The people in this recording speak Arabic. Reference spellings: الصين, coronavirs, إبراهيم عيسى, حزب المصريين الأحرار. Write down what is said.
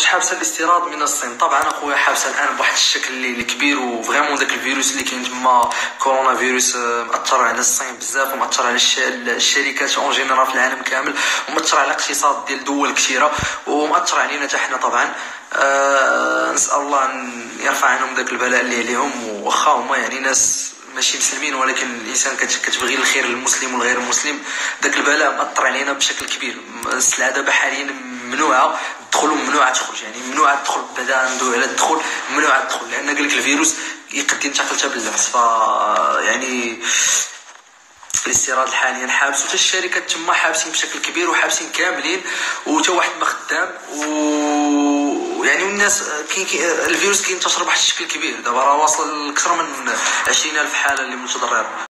واش حابسه الاستيراد من الصين؟ طبعا اخويا حابسه الان بواحد الشكل اللي كبير، وفريمون داك الفيروس اللي كاين تما كورونا فيروس مأثر على الصين بزاف، ومأثر على الشركات اون جينيرال في العالم كامل، ومأثر على الاقتصاد ديال دول كثيره، ومأثر علينا حتى حنا طبعا. نسال الله ان يرفع عنهم داك البلاء اللي عليهم، واخا هما يعني ناس ماشي مسلمين، ولكن الانسان كتبغي الخير للمسلم والغير المسلم. داك البلاء مأثر علينا بشكل كبير. السلعه دابا حاليا ممنوعه تدخل وممنوعه تخرج، يعني ممنوعه تدخل بعدا ندوي على الدخول، ممنوعه تدخل لان قالك الفيروس يقد ينتقل حتى باللمس. ف يعني الاستيراد حاليا حابس، وحتى الشركات تما حابسين بشكل كبير وحابسين كاملين، وتا واحد ما خدام، ويعني الناس الفيروس كينتشر بواحد الشكل كبير. دابا راه واصل لكثر من 20,000 حاله اللي متضرره.